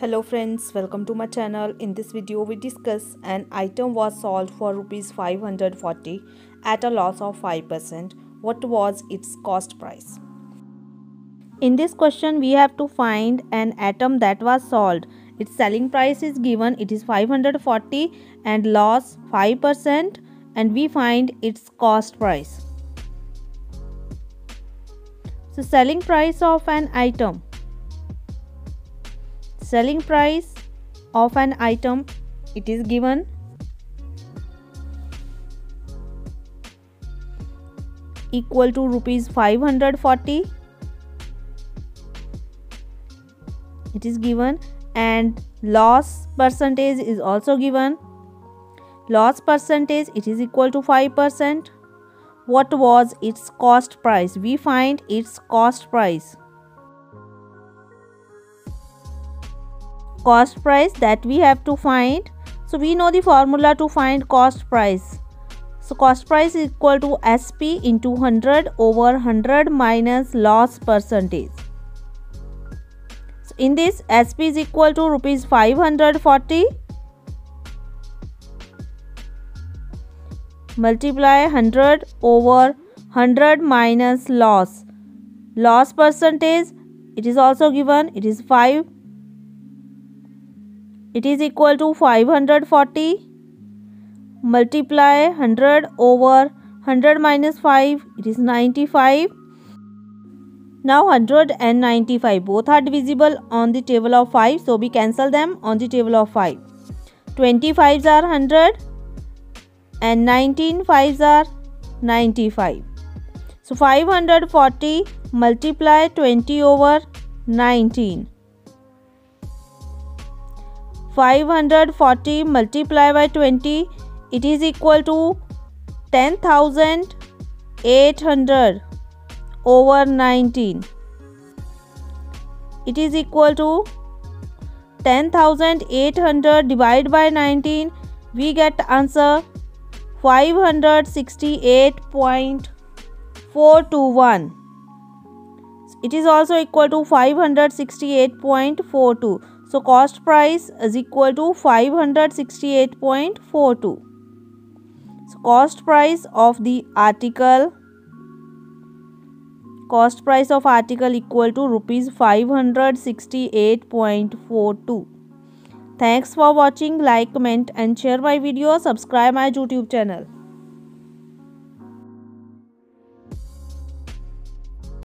Hello friends, welcome to my channel. In this video we discuss an item was sold for rupees 540 at a loss of 5%. What was its cost price? In this question we have to find an item that was sold. Its selling price is given, it is 540 and loss 5%, and we find its cost price. So selling price of an item. Selling price of an item, it is given. Equal to rupees 540. It is given, and loss percentage is also given. Loss percentage, it is equal to 5%. What was its cost price? We find its cost price. Cost price that we have to find. So we know the formula to find cost price. So cost price is equal to SP into 100 over 100 minus loss percentage. So in this, SP is equal to rupees 540 multiply 100 over 100 minus loss. Loss percentage, it is also given, it is 5. It is equal to 540 multiply 100 over 100 minus 5, it is 95. Now 100 and 95 both are divisible on the table of 5, so we cancel them on the table of 5. 20 5s are 100 and 19 5s are 95. So 540 multiply 20 over 19. 540 multiplied by 20, it is equal to 10,800 over 19. It is equal to 10,800 divided by 19. We get answer 568.421. It is also equal to 568.42. So cost price is equal to 568.42. So cost price of the article. Cost price of article equal to rupees 568.42. Thanks for watching. Like, comment and share my video. Subscribe my YouTube channel.